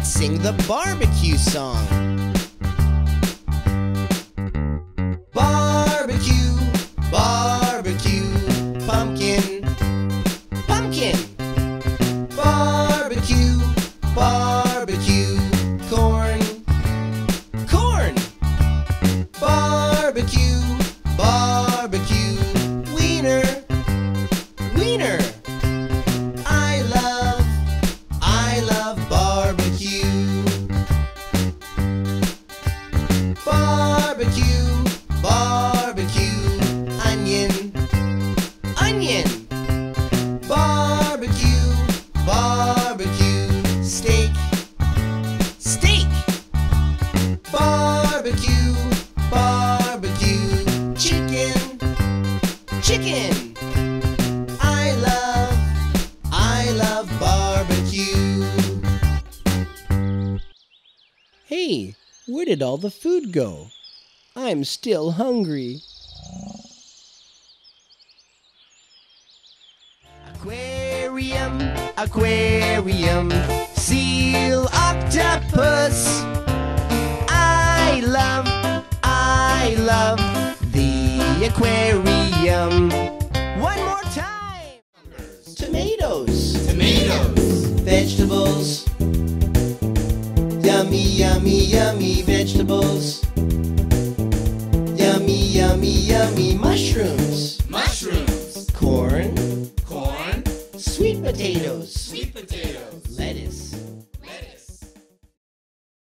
Let's sing the barbecue song. Barbecue, barbecue, pumpkin, pumpkin. Barbecue, barbecue, corn, corn. Barbecue, barbecue, wiener, wiener. Barbecue, barbecue, onion, onion. Barbecue, barbecue, steak, steak. Barbecue, barbecue, chicken, chicken. I love barbecue. Hey, where did all the food go? I'm still hungry. Aquarium, aquarium, seal, octopus. I love the aquarium. One more time. Tomatoes, tomatoes, vegetables. Yummy, yummy, yummy vegetables. Yummy, yummy, yummy mushrooms. Mushrooms. Corn. Corn. Sweet potatoes.